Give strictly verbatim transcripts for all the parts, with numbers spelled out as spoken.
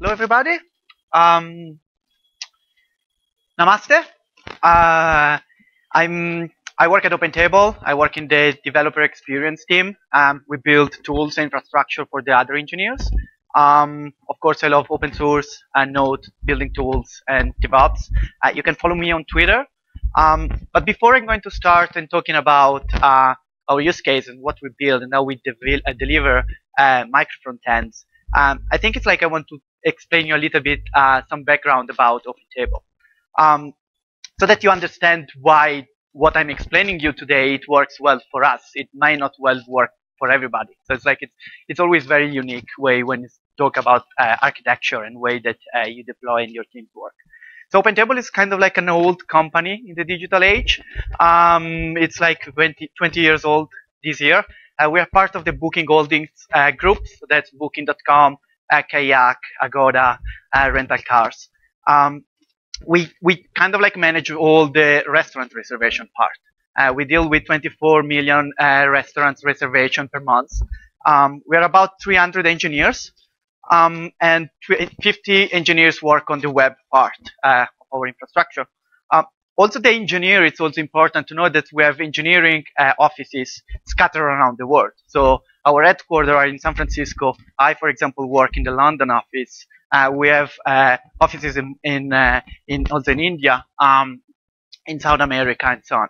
Hello everybody, um, namaste, uh, I'm, I work at OpenTable. I work in the developer experience team. Um, we build tools and infrastructure for the other engineers. Um, of course I love open source and Node, building tools and DevOps. Uh, you can follow me on Twitter. Um, but before I'm going to start and talking about uh, our use case and what we build and how we de uh, deliver uh, micro front ends, um, I think it's like I want to explain you a little bit uh, some background about OpenTable, um, so that you understand why what I'm explaining you today, it works well for us. It may not well work for everybody. So it's like it's it's always very unique way when you talk about uh, architecture and way that uh, you deploy in your team's work. So OpenTable is kind of like an old company in the digital age. Um, it's like twenty, twenty years old this year. Uh, we are part of the Booking Holdings uh, group. So that's booking dot com, uh, Kayak, Agoda, uh, rental cars. Um, we, we kind of like manage all the restaurant reservation part. Uh, we deal with twenty-four million uh, restaurants reservation per month. Um, we are about three hundred engineers. Um, and fifty engineers work on the web part uh, of our infrastructure. Uh, also, the engineer, it's also important to know that we have engineering uh, offices scattered around the world. So our headquarters are in San Francisco. I, for example, work in the London office. Uh, we have uh, offices in, in, uh, in also in India, um, in South America, and so on.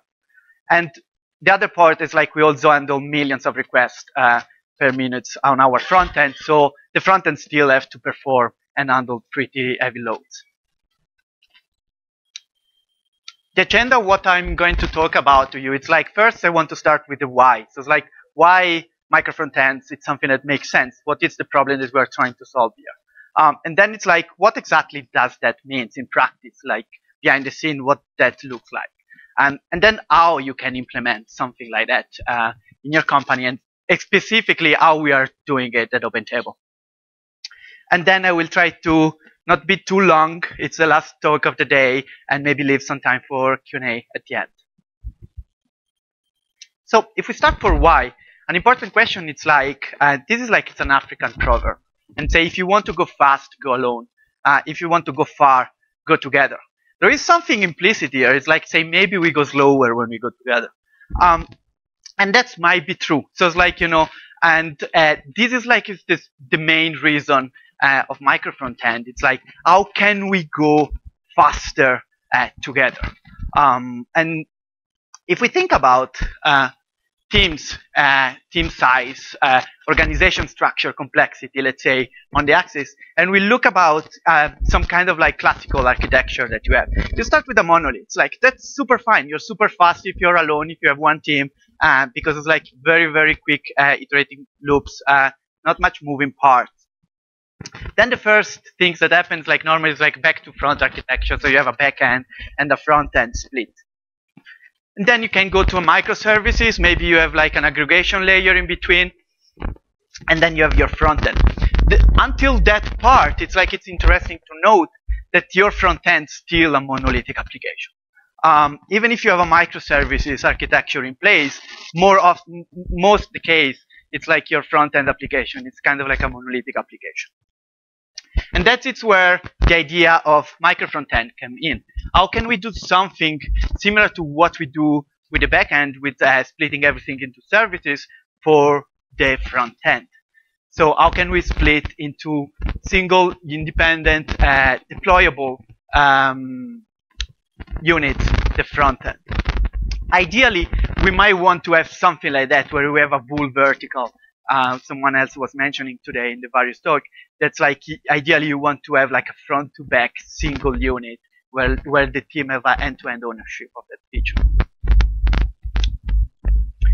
And the other part is like we also handle millions of requests uh, per minute on our front end. So the front end still have to perform and handle pretty heavy loads. The agenda, what I'm going to talk about to you, it's like first I want to start with the why. So it's like why micro front ends, it's something that makes sense. What is the problem that we're trying to solve here? Um, and then it's like what exactly does that mean in practice, like behind the scene, what that looks like. Um, and then how you can implement something like that uh, in your company, and specifically how we are doing it at OpenTable. And then I will try to not be too long. It's the last talk of the day, and maybe leave some time for Q and A at the end. So if we start for why, an important question, it's like, uh, this is like it's an African proverb. And say, if you want to go fast, go alone. Uh, if you want to go far, go together. There is something implicit here. It's like, say, maybe we go slower when we go together. Um, and that might be true. So it's like, you know, and uh, this is like it's this, the main reason Uh, of micro front end. It's like, how can we go faster uh, together? Um, and if we think about uh, teams, uh, team size, uh, organization structure, complexity, let's say, on the axis, and we look about uh, some kind of like classical architecture that you have. You start with a monolith. It's like, that's super fine. You're super fast if you're alone, if you have one team, uh, because it's like very, very quick uh, iterating loops, uh, not much moving parts. Then the first things that happens like normally is like back to front architecture. So you have a back end and a front end split. And then you can go to a microservices. Maybe you have like an aggregation layer in between. And then you have your front end. The, until that part, it's like it's interesting to note that your front end is still a monolithic application. Um, even if you have a microservices architecture in place, more of most the case, it's like your front end application. It's kind of like a monolithic application. And that's it's where the idea of micro front end comes in. How can we do something similar to what we do with the back end with uh, splitting everything into services for the front end? So how can we split into single, independent, uh, deployable um, units, the front end? Ideally, we might want to have something like that where we have a full vertical. Uh, someone else was mentioning today in the various talk that's like ideally you want to have like a front to back single unit where where the team have an end-to-end ownership of that feature.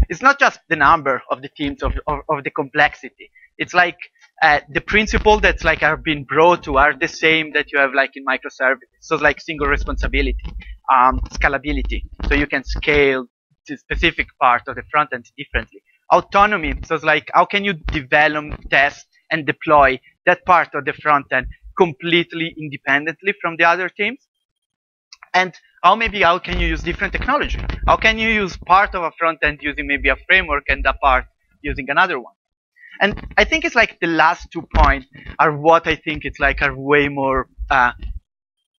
It's not just the number of the teams of, of, of the complexity. It's like uh, the principle that's like are being brought to are the same that you have like in microservices. So like single responsibility, um, scalability. So you can scale the specific part of the front end differently. Autonomy, so it's like how can you develop, test, and deploy that part of the front end completely independently from the other teams? And how maybe how can you use different technology? How can you use part of a front end using maybe a framework and a part using another one? And I think it's like the last two points are what I think it's like are way more uh,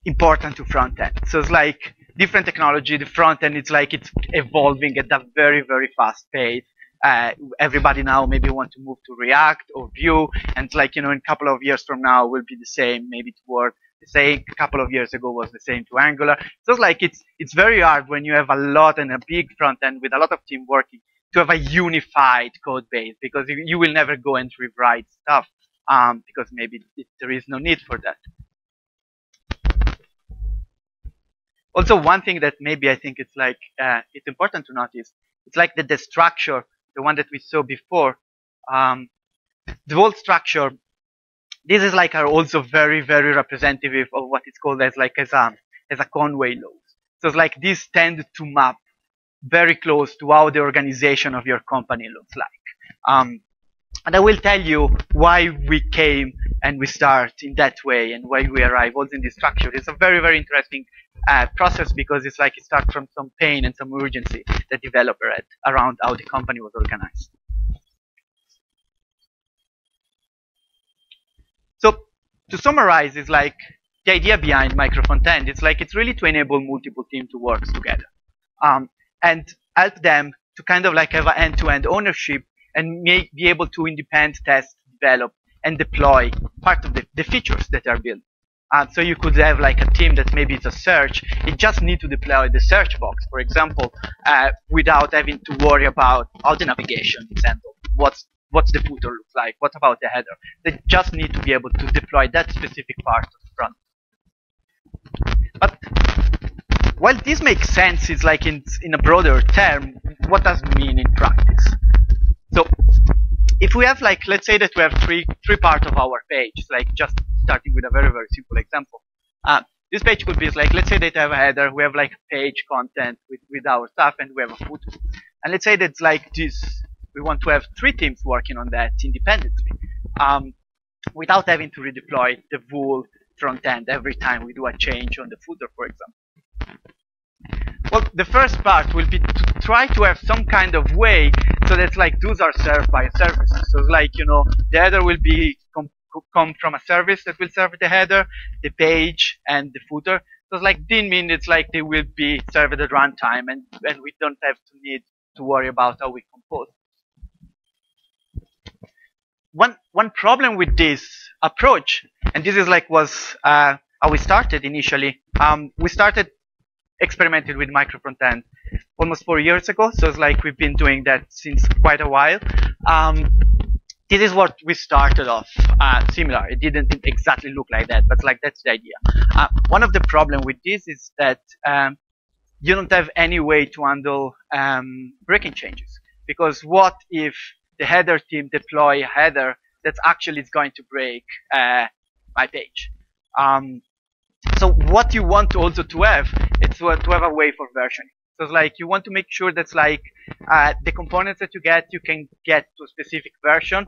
important to front end. So it's like different technology, the front end, it's like it's evolving at a very, very fast pace. Uh, everybody now maybe want to move to React or Vue, and it's like, you know, in a couple of years from now will be the same, maybe to Word. The same a couple of years ago was the same to Angular. So it's like it's it's very hard when you have a lot and a big front end with a lot of team working to have a unified code base, because you, you will never go and rewrite stuff um, because maybe it, there is no need for that. Also, one thing that maybe I think it's like uh, it's important to notice, it's like the, the structure, the one that we saw before, um, the whole structure. This is like are also very, very representative of what is called as like as a as a Conway laws. So it's like these tend to map very close to how the organization of your company looks like. Um, and I will tell you why we came and we start in that way and why we arrive also in this structure. It's a very, very interesting uh, process, because it's like it starts from some pain and some urgency that developer had around how the company was organized. So to summarize, it's like the idea behind micro front end, it's like it's really to enable multiple teams to work together um, and help them to kind of like have an end-to-end ownership and make, be able to independently test, develop, and deploy part of the, the features that are built. Uh, so you could have like a team that maybe it's a search, it just need to deploy the search box, for example, uh, without having to worry about how the navigation is handled, what's What's the footer look like? What about the header? They just need to be able to deploy that specific part of the front. But while this makes sense, it's like in, in a broader term, what does it mean in practice? So if we have like, let's say that we have three, three parts of our page, like just starting with a very, very simple example. Uh, this page could be like, let's say that I have a header, we have like page content with, with our stuff, and we have a footer. And let's say that's like this. We want to have three teams working on that independently um, without having to redeploy the whole front end every time we do a change on the footer, for example. Well, the first part will be to try to have some kind of way so that like those are served by services. So it's like, you know, the header will be com come from a service that will serve the header, the page, and the footer. So it's like didn't mean it's like they will be served at runtime, and, and we don't have to need to worry about how we compose. One one problem with this approach, and this is like was uh, how we started initially. Um, we started experimenting with micro front end almost four years ago. So it's like we've been doing that since quite a while. Um, this is what we started off uh, similar. It didn't exactly look like that, but like that's the idea. Uh, one of the problem with this is that um, you don't have any way to handle um, breaking changes, because what if the header team deploy a header that's actually is going to break uh, my page. Um, so what you want also to have is to have a way for versioning. So it's like you want to make sure that's like uh, the components that you get, you can get to a specific version.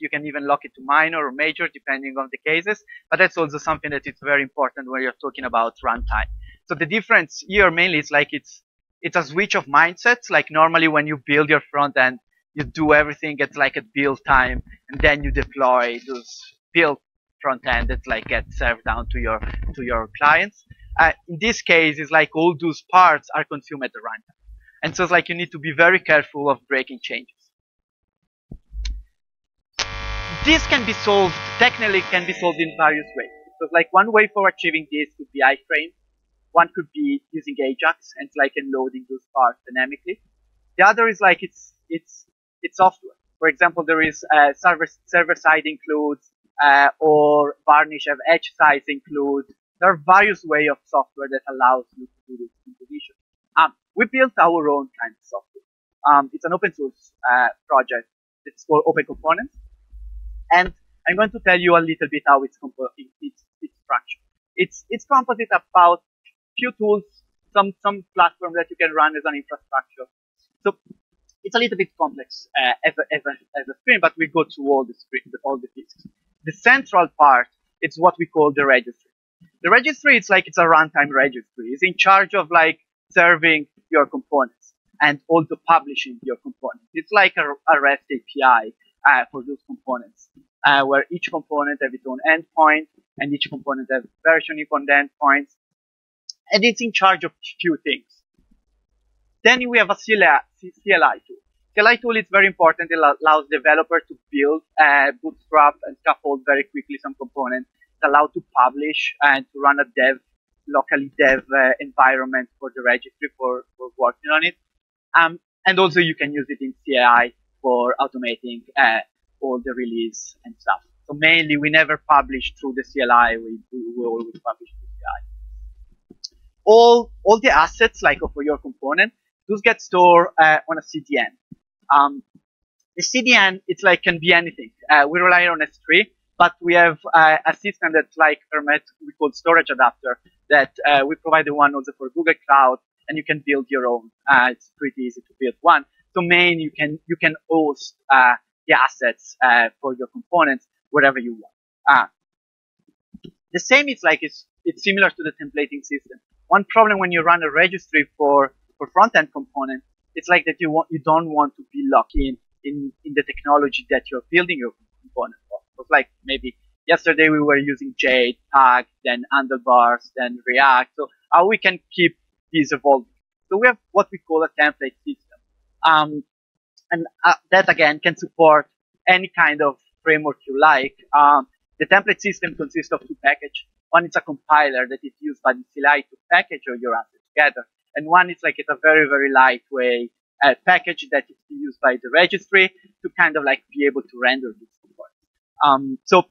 You can even lock it to minor or major depending on the cases. But that's also something that is very important when you're talking about runtime. So the difference here mainly is like it's it's a switch of mindsets. Like normally when you build your front end, you do everything at like at build time, and then you deploy those build front end that like gets served down to your to your clients. Uh, in this case, it's like all those parts are consumed at the runtime, and so it's like you need to be very careful of breaking changes. This can be solved technically, can be solved in various ways. So it's like one way for achieving this could be iframe, one could be using Ajax and like unloading those parts dynamically. The other is like it's it's It's software. For example, there is uh, server server side includes uh, or varnish of edge size includes. There are various ways of software that allows you to do this in position. Um, we built our own kind of software. Um, it's an open source uh, project. It's called OpenComponents, and I'm going to tell you a little bit how it's it's it's structured. It's it's composite about few tools, some some platform that you can run as an infrastructure. So it's a little bit complex uh, as, a, as, a, as a screen, but we go through all the screen, all the pieces. The central part is what we call the registry. The registry is like it's a runtime registry. It's in charge of like serving your components and also publishing your components. It's like a, a REST A P I uh, for those components, uh, where each component has its own endpoint and each component has versioning on the endpoints, and it's in charge of few things. Then we have a C L I tool. C L I tool is very important. It allows developers to build, uh, bootstrap, and scaffold very quickly some components. It's allowed to publish and to run a dev, locally dev uh, environment for the registry for, for working on it. Um, and also you can use it in C I for automating uh, all the release and stuff. So mainly we never publish through the C L I. We, we, we always publish through C L I. All, all the assets, like for your component, those get stored uh, on a C D N. Um, the C D N, it's like, can be anything. Uh, we rely on S three, but we have uh, a system that's like Hermet, we call storage adapter, that uh, we provide the one also for Google Cloud, and you can build your own. Uh, it's pretty easy to build one. So main, you can, you can host uh, the assets uh, for your components wherever you want. Uh, the same is like, it's, it's similar to the templating system. One problem when you run a registry for, for front-end components, it's like that you want, you don't want to be locked in, in, in the technology that you're building your component for. So it's like maybe yesterday we were using Jade, Tag, then handlebars, then React. So how we can keep these evolving. So we have what we call a template system. Um, and uh, that again can support any kind of framework you like. Um, the template system consists of two packages. One is a compiler that is used by the C L I to package all your assets together. And one is like it's a very, very lightweight uh, package that is used by the registry to kind of like be able to render these components. Um, so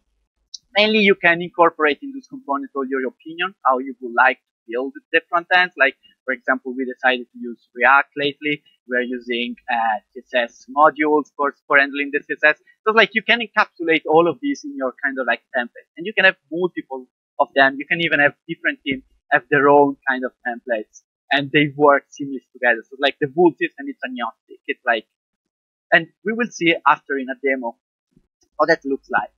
mainly you can incorporate in those components all your opinion, how you would like to build the front ends. Like, for example, we decided to use React lately. We're using uh, C S S modules for, for handling the C S S. So like you can encapsulate all of these in your kind of like template. And you can have multiple of them. You can even have different teams have their own kind of templates. And they work seamlessly together. So like the Vue system, it's agnostic. It's like, and we will see after in a demo how that looks like.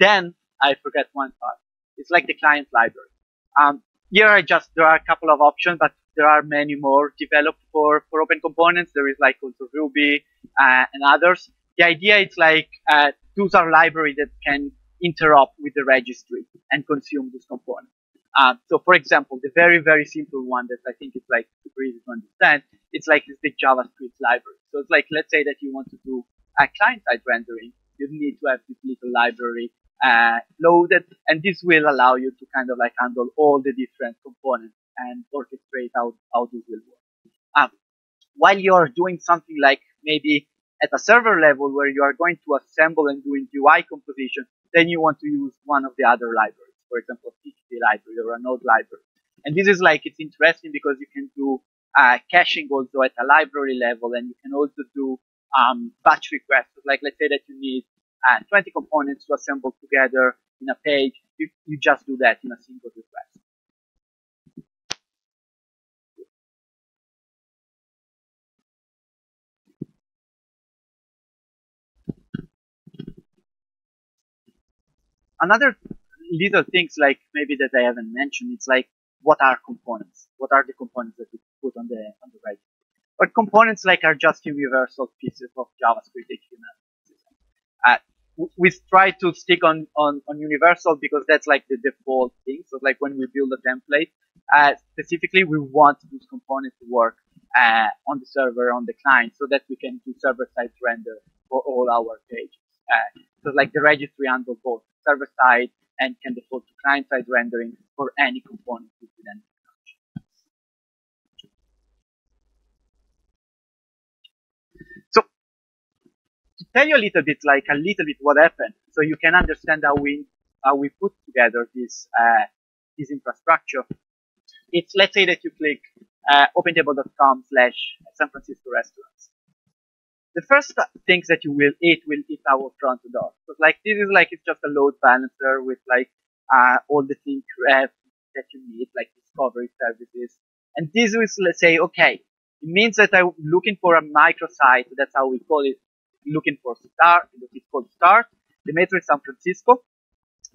Then I forget one part. It's like the client library. Um, here I just, there are a couple of options, but there are many more developed for, for open components. There is like also Ruby uh, and others. The idea is like, uh, those are libraries that can interrupt with the registry and consume this component. Uh, so for example, the very, very simple one that I think is like super easy to understand, it's like it's the JavaScript library. So it's like, let's say that you want to do a client-side rendering, you need to have this little library uh, loaded, and this will allow you to kind of like handle all the different components and orchestrate how, how this will work. Um, while you're doing something like maybe at a server level where you are going to assemble and doing U I composition, then you want to use one of the other libraries, for example, a P H P library or a Node library. And this is like, it's interesting because you can do uh, caching also at a library level, and you can also do um, batch requests. Like, let's say that you need uh, twenty components to assemble together in a page. You, you just do that in a single request. Another little things like maybe that I haven't mentioned, it's like what are components? What are the components that we put on the on the right? But components like are just universal pieces of JavaScript H T M L. Uh, we, we try to stick on, on, on universal because that's like the default thing. So like when we build a template, uh, specifically we want those components to work uh, on the server, on the client, so that we can do server-side render for all our pages. Uh, so like the registry handles both server side and can default to client side rendering for any component within the function. So to tell you a little bit, like a little bit what happened, so you can understand how we how we put together this uh, this infrastructure. It's, let's say that you click uh, opentable dot com slash San Francisco restaurants. The first things that you will eat will eat our front door. So like this is like, it's just a load balancer with like, uh, all the things you have that you need, like discovery services. And this is, let's say, okay, it means that I'm looking for a microsite. That's how we call it. Looking for start, it's called start, the matrix San Francisco.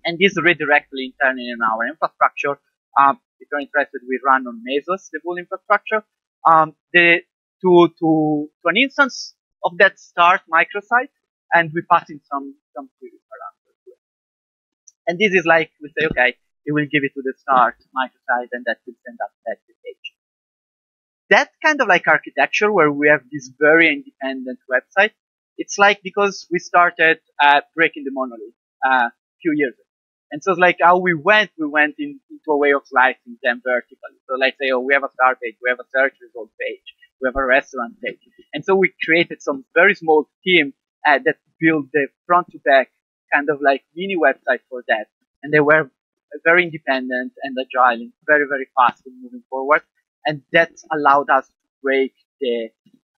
And this redirectly internally in our infrastructure. Um, if you're interested, we run on Mesos, the full infrastructure. Um, the, to, to, to an instance of that start microsite, and we pass in some, some query parameters. And this is like, we say, okay, it will give it to the start microsite, and that will send us back the page. That kind of like architecture where we have this very independent website, it's like because we started uh, breaking the monolith uh, a few years ago. And so it's like how we went, we went in, into a way of slicing them vertically. So like say, oh, we have a start page, we have a search result page, we have a restaurant page. And so we created some very small team uh, that built the front to back kind of like mini website for that. And they were very independent and agile and very, very fast in moving forward. And that allowed us to break the,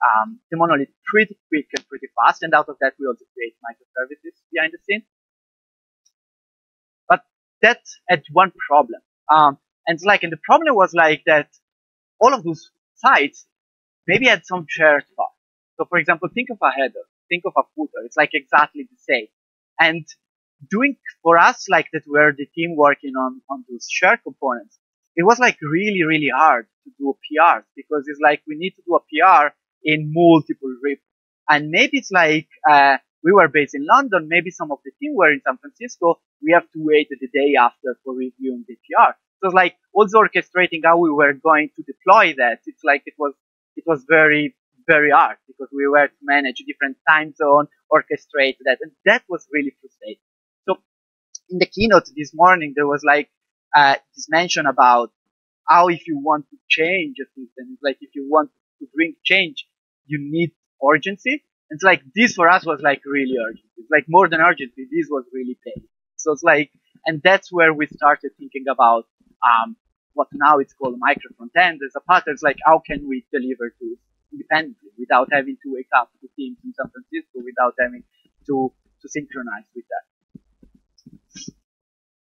um, the monolith pretty quick and pretty fast. And out of that, we also create microservices behind the scenes. That had one problem, um, and like, and the problem was like that all of those sites maybe had some shared part. So, for example, think of a header, think of a footer. It's like exactly the same. And doing for us like that, were the team working on on those shared components. It was like really, really hard to do P Rs because it's like we need to do a P R in multiple repos. And maybe it's like uh, we were based in London. Maybe some of the team were in San Francisco. We have to wait the day after for reviewing the P R. So it's like also orchestrating how we were going to deploy that. It's like it was, it was very, very hard because we were to manage different time zone, orchestrate that. And that was really frustrating. So in the keynote this morning, there was like, uh, this mention about how if you want to change a system, like if you want to bring change, you need urgency. And it's like this for us was like really urgent. It's like more than urgency. This was really pain. So it's like, and that's where we started thinking about um, what now it's called micro front end. There's a pattern. It's like, how can we deliver to independently without having to wake up the teams in San Francisco, without having to, to synchronize with that.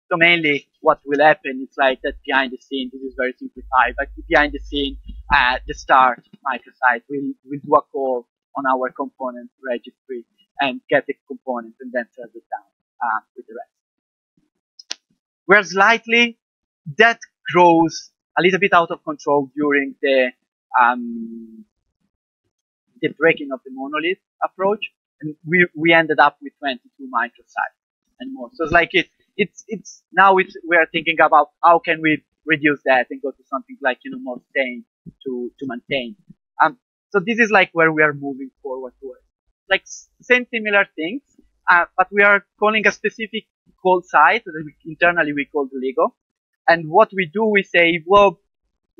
So mainly what will happen is like that behind the scene, this is very simplified, but behind the scene, uh, the start microsite will will do a call on our component registry and get the component and then serve it down uh, with the rest. Where slightly that grows a little bit out of control during the um, the breaking of the monolith approach, and we we ended up with twenty-two microsites and more. So it's like it it's it's now it's we are thinking about how can we reduce that and go to something like you know more sane to to maintain. Um, so this is like where we are moving forward towards, like same similar things, uh, but we are calling a specific call site that we, internally we call Lego. And what we do, we say, well,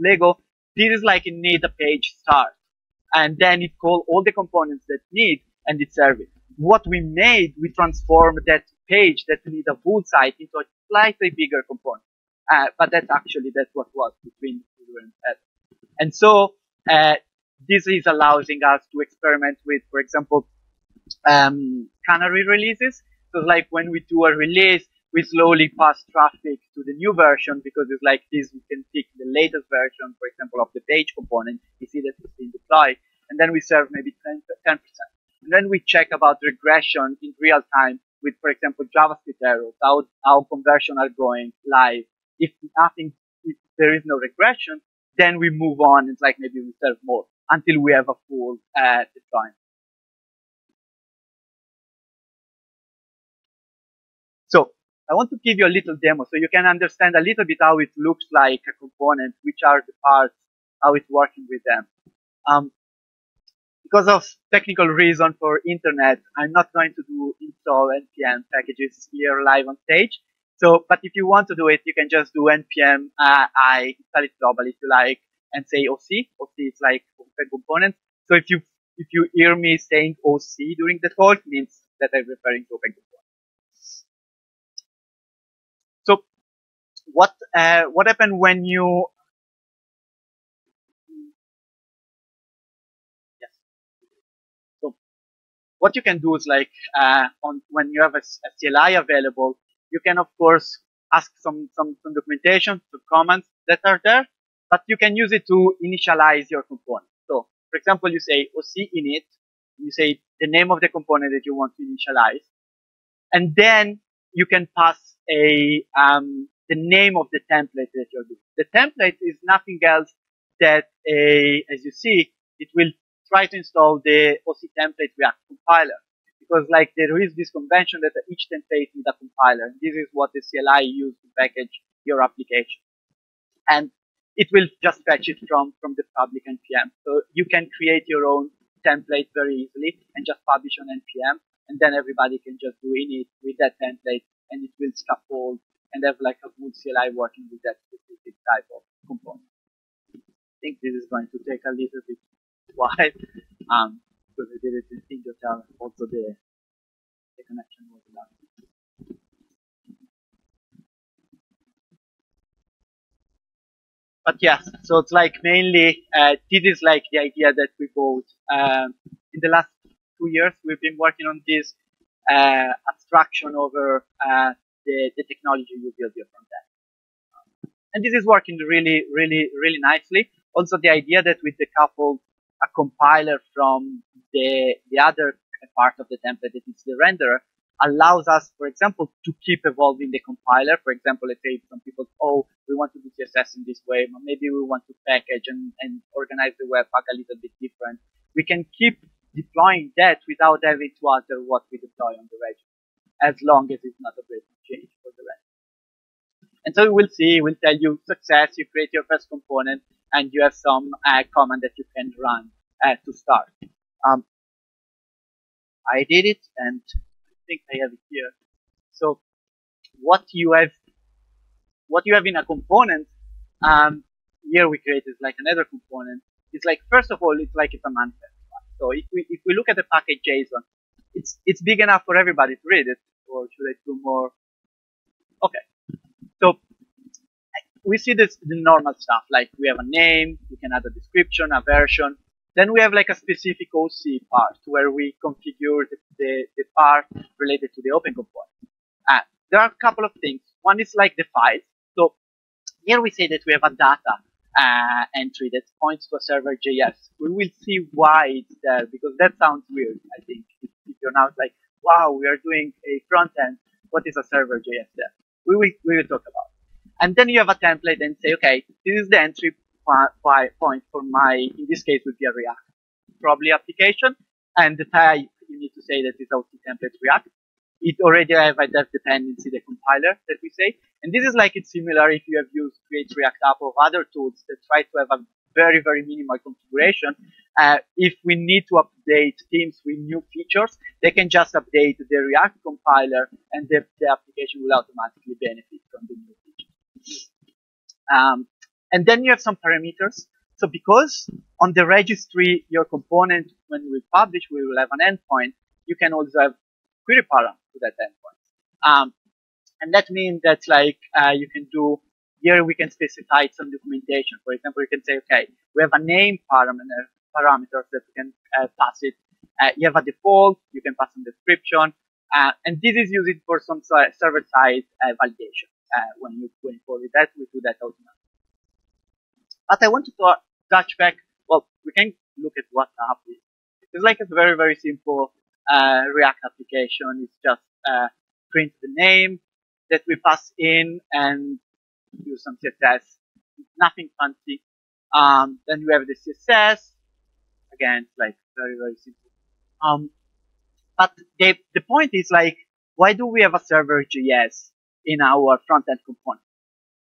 Lego, this is like it needs a page start. And then it calls all the components that need and it serves it. What we made, we transform that page that needs a full site into a slightly bigger component. Uh, but that's actually, that's what was between Google and Apple. And so, uh, this is allowing us to experiment with, for example, um, canary releases. So like when we do a release, we slowly pass traffic to the new version because it's like this, we can pick the latest version, for example, of the page component. We see that it's been deployed. And then we serve maybe ten percent. And then we check about regression in real time with, for example, JavaScript errors, how, how conversion are going live. If nothing, if there is no regression, then we move on. It's like maybe we serve more until we have a full uh, deployment. So I want to give you a little demo so you can understand a little bit how it looks like a component, which are the parts, how it's working with them. Um, because of technical reason for internet, I'm not going to do install N P M packages here live on stage. So, but if you want to do it, you can just do N P M, uh, I install it globally if you like, and say O C. O C is like OpenComponents. So if you, if you hear me saying O C during the talk, it means that I'm referring to OpenComponents. What uh, what happened when you? Yes. So what you can do is like uh, on when you have a, a C L I available, you can of course ask some some some documentation, some comments that are there, but you can use it to initialize your component. So for example, you say O C init, you say the name of the component that you want to initialize, and then you can pass a um, the name of the template that you're doing. The template is nothing else that a, as you see, it will try to install the O C template React compiler. Because like there is this convention that each template needs a compiler. And this is what the C L I used to package your application. And it will just fetch it from, from the public N P M. So you can create your own template very easily and just publish on N P M. And then everybody can just do in it with that template and it will scaffold and have like a good C L I working with that specific type of component. I think this is going to take a little bit while. Um, because I did it in Singular, also the, the connection was lost. But yes, yeah, so it's like mainly, uh, this is like the idea that we bought. Um, in the last two years, we've been working on this uh, abstraction over uh, the, the technology you build your front end. Um, and this is working really, really, really nicely. Also, the idea that we decoupled a compiler from the, the other part of the template, that is the renderer, allows us, for example, to keep evolving the compiler. For example, let's say some people, oh, we want to do C S S in this way, but maybe we want to package and, and organize the Webpack a little bit different. We can keep deploying that without having to alter what we deploy on the register, as long as it's not a great change for the rest. And so we'll see, we'll tell you success, you create your first component, and you have some uh, command that you can run uh, to start. Um, I did it, and I think I have it here. So what you have, what you have in a component, um, here we created like another component. It's like, first of all, it's like it's a manifest. So if we if we look at the package JSON, it's it's big enough for everybody to read it. Or should I do more? Okay. So we see this, the normal stuff, like we have a name, we can add a description, a version. Then we have like a specific O C part where we configure the, the, the part related to the open component. Uh, there are a couple of things. One is like the files. So here we say that we have a data uh, entry that points to a server.js. We will see why it's there, because that sounds weird, I think. If you're now like, wow, we are doing a front end, what is a server.js there? We will, we will talk about it. And then you have a template and say, okay, this is the entry point for my, in this case, would be a React, probably application. And the type, you need to say that it's O C template React. It already has a dev dependency, the compiler that we say. And this is like, it's similar if you have used Create React app or other tools that try to have a very, very minimal configuration. Uh, if we need to update themes with new features, they can just update the React compiler and the, the application will automatically benefit from the new. Um, and then you have some parameters. So because on the registry, your component, when we publish, we will have an endpoint. You can also have query param to that endpoint. Um, and that means that like, uh, you can do, here we can specify some documentation. For example, you can say, okay, we have a name parameter, parameters that we can uh, pass it. Uh, you have a default, you can pass some description. Uh, and this is used for some server-side uh, validation. Uh, when you when you call it that, we do that automatically. But I want to talk, touch back. Well, we can look at what app is. It's like a very very simple uh, React application. It's just uh, print the name that we pass in and do some C S S. Nothing fancy. Um, then we have the C S S. Again, it's like very very simple. Um, but the the point is like, why do we have a server.js in our front-end component?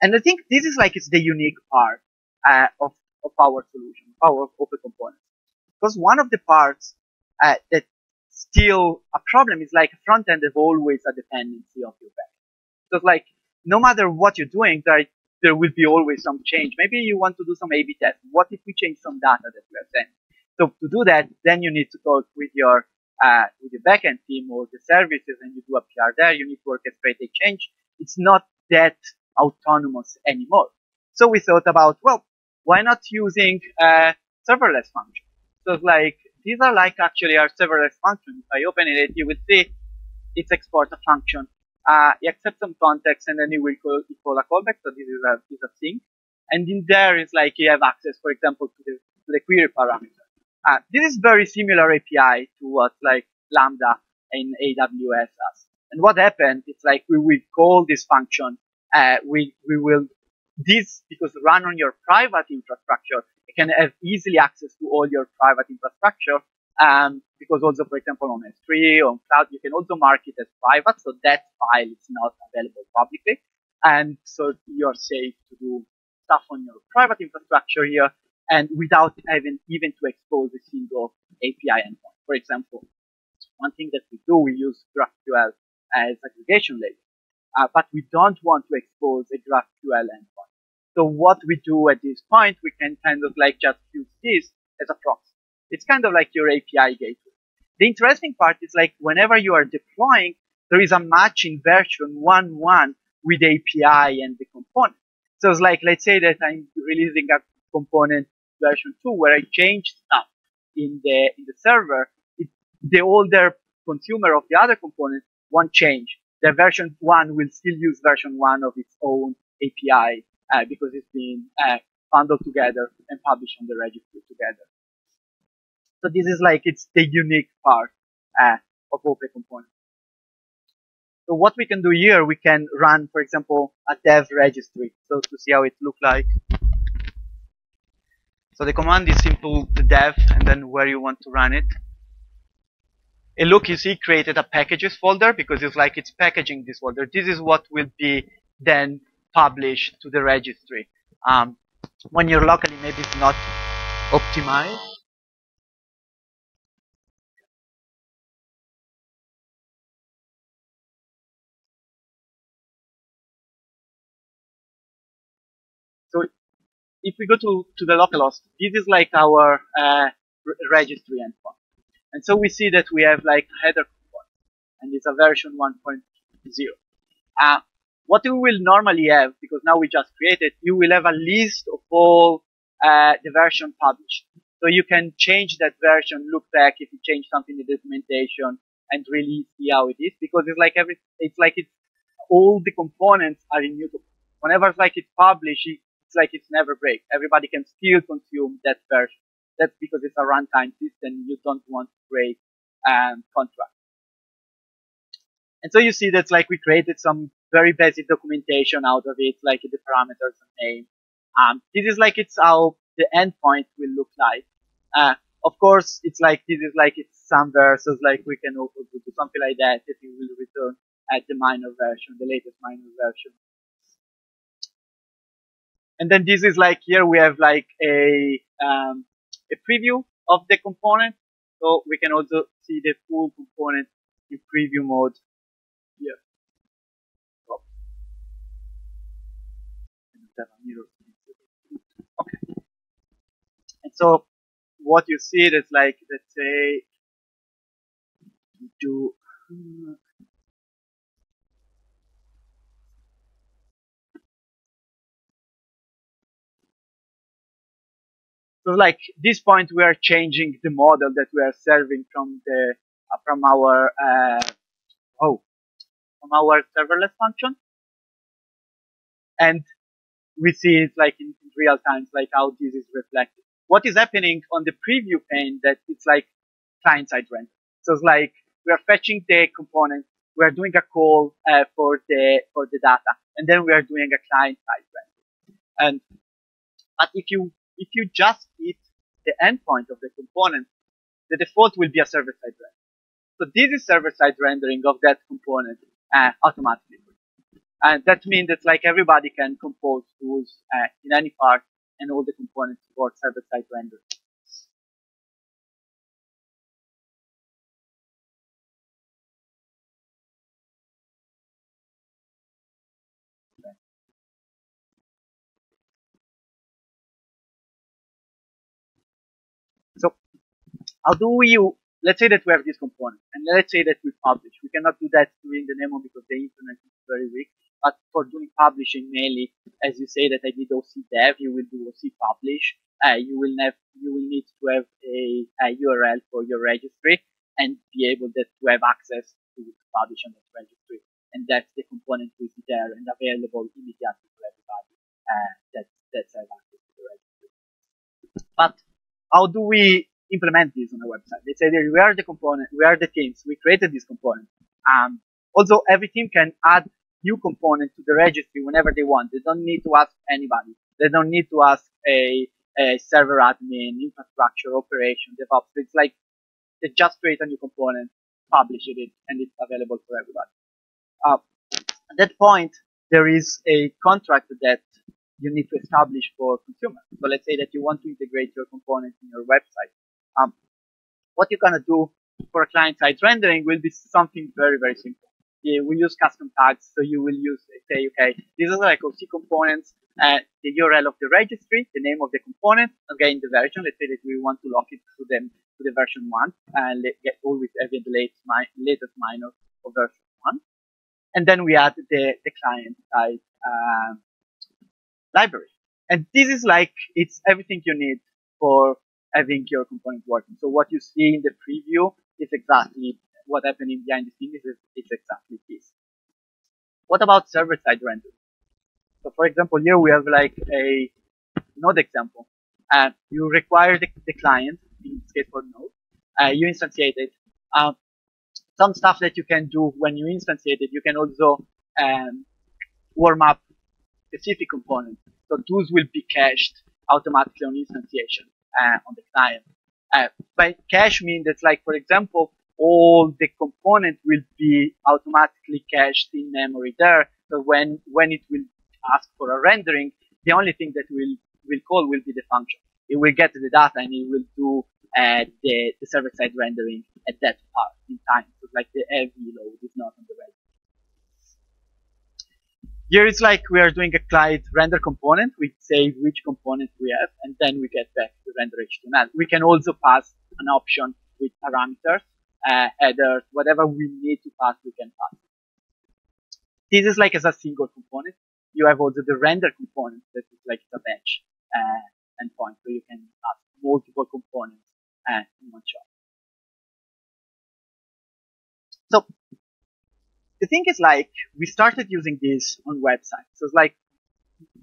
And I think this is like, it's the unique part uh, of, of our solution, our open component. Because one of the parts uh, that's still a problem is like front-end is always a dependency of your back. Because like, no matter what you're doing, there, there will be always some change. Maybe you want to do some A B test. What if we change some data that we are sending? So to do that, then you need to talk with your uh, with your back-end team or the services, and you do a P R there. You need to orchestrate a change. It's not that autonomous anymore. So we thought about, well, why not using uh, serverless function? So it's like, these are like actually our serverless function. If I open it, you will see it's export a function. Uh, you accept some context and then you will call, you call a callback. So this is a, is a thing. And in there is like you have access, for example, to the, to the query parameter. Uh, this is very similar A P I to what like Lambda in A W S has. And what happened, it's like we will call this function, uh, we, we will this, because run on your private infrastructure, you can have easily access to all your private infrastructure. Um, because also, for example, on S three, on cloud, you can also mark it as private. So that file is not available publicly. And so you're safe to do stuff on your private infrastructure here and without having even to expose a single A P I endpoint. For example, one thing that we do, we use GraphQL as aggregation layer, uh, but we don't want to expose a GraphQL endpoint. So what we do at this point, we can kind of like just use this as a proxy. It's kind of like your A P I gateway. The interesting part is like whenever you are deploying, there is a match in version one point one with A P I and the component. So it's like, let's say that I'm releasing a component version two where I change stuff in the, in the server. It, the older consumer of the other component won't change. The version one will still use version one of its own A P I uh, because it's been uh, bundled together and published on the registry together. So this is like, it's the unique part uh, of OpenComponents. So what we can do here, we can run, for example, a dev registry. So to see how it looks like. So the command is simple, the dev, and then where you want to run it. And look, you see, created a packages folder because it's like it's packaging this folder. This is what will be then published to the registry. Um, when you're locally, maybe it's not optimized. So if we go to, to the localhost, this is like our uh, registry endpoint. And so we see that we have like a header component, and it's a version one point zero. Uh, what you will normally have, because now we just created, you will have a list of all uh, the version published. So you can change that version, look back if you change something in the documentation, and really see how it is, because it's like every, it's like it's all the components are immutable. Whenever it's like it's published, it's like it's never break. Everybody can still consume that version. That's because it's a runtime system. You don't want to break um, contract. And so you see that's like we created some very basic documentation out of it, like the parameters and name. Um, this is like it's how the endpoint will look like. Uh, of course, it's like this is like it's some versions, like we can also do something like that if you will return at the minor version, the latest minor version. And then this is like here we have like a um, a preview of the component, so we can also see the full component in preview mode here. Okay. And so what you see that's like let's say we do. So like this point we are changing the model that we are serving from the uh, from our uh, oh from our serverless function, and we see it like in, in real time like how this is reflected. What is happening on the preview pane that it's like client side render. So it's like we are fetching the component, we are doing a call uh, for the for the data, and then we are doing a client side render. And but if you If you just hit the endpoint of the component, the default will be a server-side render. So this is server-side rendering of that component uh, automatically. And that means that like everybody can compose tools uh, in any part, and all the components support server-side rendering. How do we, let's say that we have this component, and let's say that we publish. We cannot do that during the demo because the internet is very weak, but for doing publishing mainly, as you say that I did O C dev, you will do O C publish, uh, you will have, you will need to have a, a U R L for your registry and be able that to have access to publish on that registry. And that's the component will be there and available immediately for everybody uh, that, that's access to the registry. But how do we implement this on the website? They say that we are the component, we are the teams, we created this component. Um, also, every team can add new component to the registry whenever they want. They don't need to ask anybody. They don't need to ask a, a server admin, infrastructure, operation, DevOps. It's like they just create a new component, publish it, and it's available for everybody. Uh, at that point, there is a contract that you need to establish for consumers. So let's say that you want to integrate your component in your website. Um, what you're going to do for client-side rendering will be something very, very simple. Yeah, we use custom tags, so you will use, say, okay, this is like O C components, uh, the U R L of the registry, the name of the component, again, the version. Let's say that we want to lock it to them to the version one, and uh, get always having the latest, mi latest minor of version one. And then we add the, the client side uh, library. And this is like, it's everything you need for having your component working. So what you see in the preview is exactly what happening behind the scenes is, is exactly this. What about server-side rendering? So for example, here we have like a Node example. Uh, you require the, the client, in this case for Node, uh, you instantiate it. Uh, Some stuff that you can do when you instantiate it, you can also um, warm up specific components. So those will be cached automatically on instantiation uh, on the client. Uh, by cache means that, like for example, all the components will be automatically cached in memory there. So when when it will ask for a rendering, the only thing that will will call will be the function. It will get the data and it will do uh, the, the server-side rendering at that part in time. So like the heavy load is not on the web. Here it's like we are doing a client render component. We say which component we have, and then we get back the render H T M L. We can also pass an option with parameters, uh, headers, whatever we need to pass, we can pass. This is like as a single component. You have also the render component that is like the bench uh, endpoint, so you can pass multiple components uh, in one shot. So the thing is, like, we started using this on websites. So it's like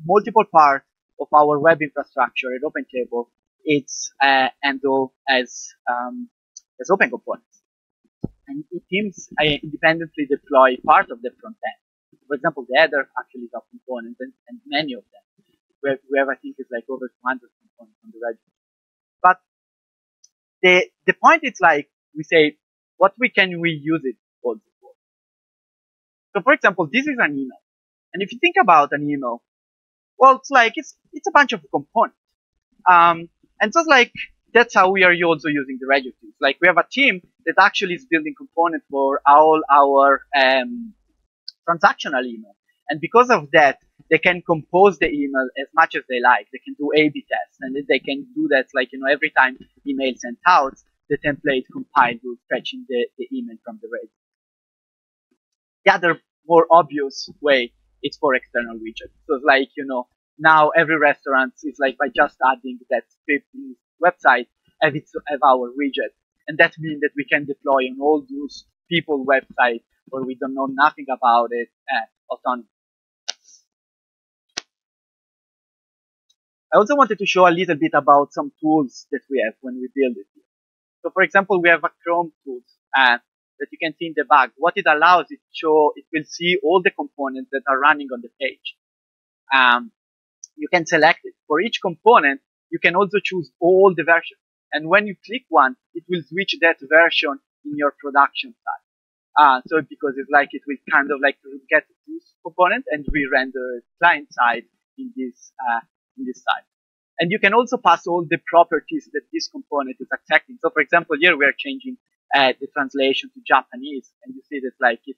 multiple parts of our web infrastructure at OpenTable, it's uh, handled as um, as open components, and teams uh, independently deploy part of the front end. For example, the header actually is a component, and, and many of them. We have, we have, I think, it's like over two hundred components on the registry. But the the point is, like, we say, what we can we use it for? So for example, this is an email. And if you think about an email, well, it's like, it's, it's a bunch of components. Um, and so it's like, that's how we are also using the registry. Like, we have a team that actually is building components for all our, um, transactional email. And because of that, they can compose the email as much as they like. They can do A B tests, and they can do that, like, you know, every time email sent out, the template compiled will fetching the, the email from the registry. The other more obvious way is for external widgets. So it's like, you know, now every restaurant is like by just adding that script in website have its have our widget. And that means that we can deploy on all those people websites where we don't know nothing about it uh, autonomously. I also wanted to show a little bit about some tools that we have when we build it. So for example, we have a Chrome tool uh, that you can see in the back. What it allows, it show, it will see all the components that are running on the page. Um, you can select it. For each component, you can also choose all the versions. And when you click one, it will switch that version in your production side. Uh, so because it's like, it will kind of like get this component and re-render client side in this, uh, in this side. And you can also pass all the properties that this component is accepting. So for example, here we are changing uh, the translation to Japanese, and you see that like it,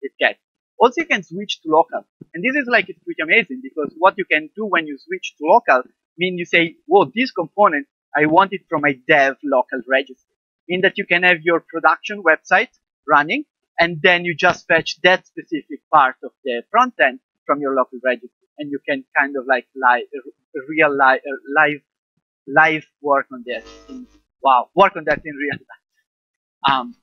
it gets. Also, you can switch to local. And this is like, it's pretty amazing, because what you can do when you switch to local, mean you say, whoa, this component, I want it from my dev local registry. Mean that you can have your production website running, and then you just fetch that specific part of the front end from your local registry. And you can kind of like live, real live, live, live work on that. In, wow, work on that in real time. Um,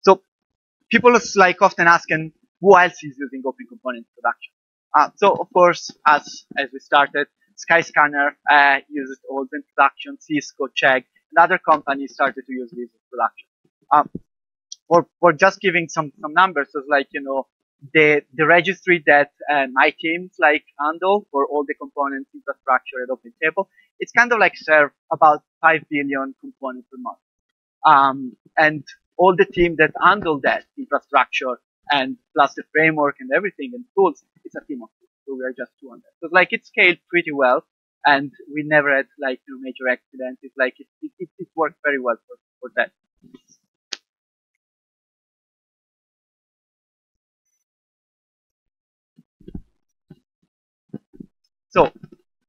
so people like often asking who else is using open component production. Uh, so of course, as as we started, Skyscanner uh, uses open production. Cisco, Chegg, and other companies started to use this in production. um, or or just giving some some numbers. So it's like, you know, the the registry that uh, my teams like handle for all the components infrastructure at OpenTable, it's kind of like serve about five billion components per month, um, and all the team that handle that infrastructure and plus the framework and everything and tools, it's a team of two. So we are just two on that. So like it scaled pretty well, and we never had like no major accidents. It's like it it, it worked very well for for that. So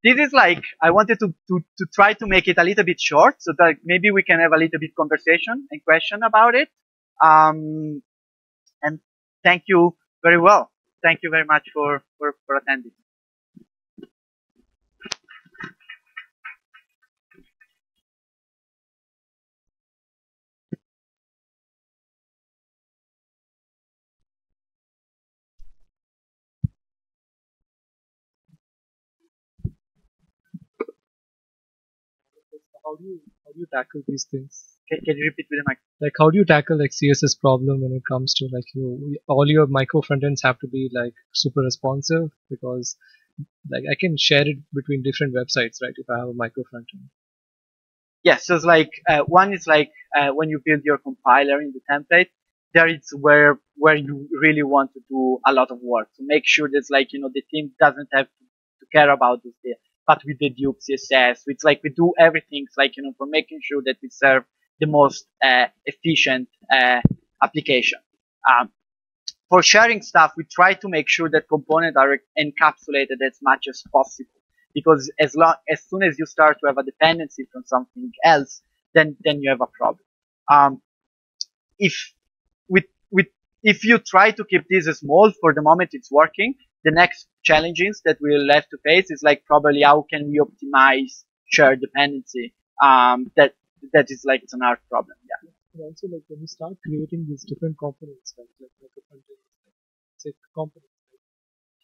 this is like, I wanted to, to, to try to make it a little bit short so that maybe we can have a little bit conversation and question about it. Um, and thank you very well. Thank you very much for, for, for attending. How do you how do you tackle these things? Can, can you repeat with the mic? Like, how do you tackle like C S S problem when it comes to like you all your micro front ends have to be like super responsive, because like I can share it between different websites, right? If I have a micro front end. Yes, yeah, so it's like uh, one is like uh, when you build your compiler in the template, there is where where you really want to do a lot of work to so make sure that like you know the team doesn't have to care about this there. But we dedupe C S S, it's like we do everything, like, you know, for making sure that we serve the most uh, efficient uh, application. Um, for sharing stuff, we try to make sure that components are encapsulated as much as possible, because as long as soon as you start to have a dependency from something else, then then you have a problem. Um, if with with if you try to keep this small for the moment, it's working. The next challenges that we'll have to face is like probably how can we optimize shared dependency. Um, that that is like it's an art problem. Yeah. And also like when you start creating these different components, right? Like like a content, say component. Like,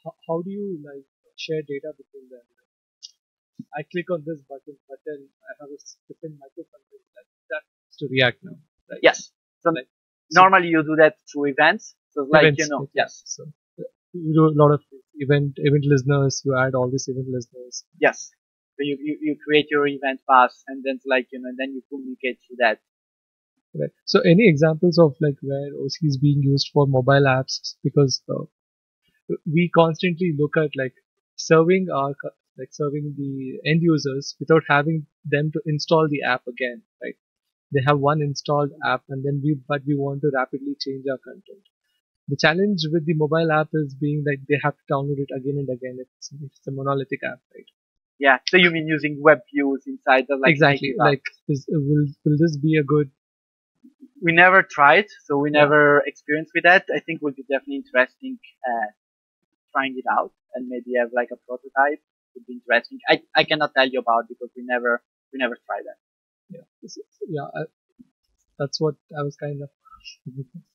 how how do you like share data between them? Like, I click on this button, but then I have a different micro content that that has to React now. Right? Yes. So like, normally so you do that through events. So like events, you know. Okay. Yes. So. You do a lot of event event listeners. You add all these event listeners. Yes. So you, you, you create your event pass, and then like you know, and then you communicate through that. Right. So any examples of like where O C is being used for mobile apps? Because uh, we constantly look at like serving our like serving the end users without having them to install the app again. Right. They have one installed app, and then we but we want to rapidly change our content. The challenge with the mobile app is being that they have to download it again and again if it's, if it's a monolithic app, right? Yeah, so you mean using web views inside the like... Exactly, like, is, will, will this be a good... We never tried, so we yeah. never experienced with that. I think it would be definitely interesting uh, trying it out and maybe have like a prototype. It would be interesting. I, I cannot tell you about it because we never we never tried that. Yeah, yeah I, that's what I was kind of...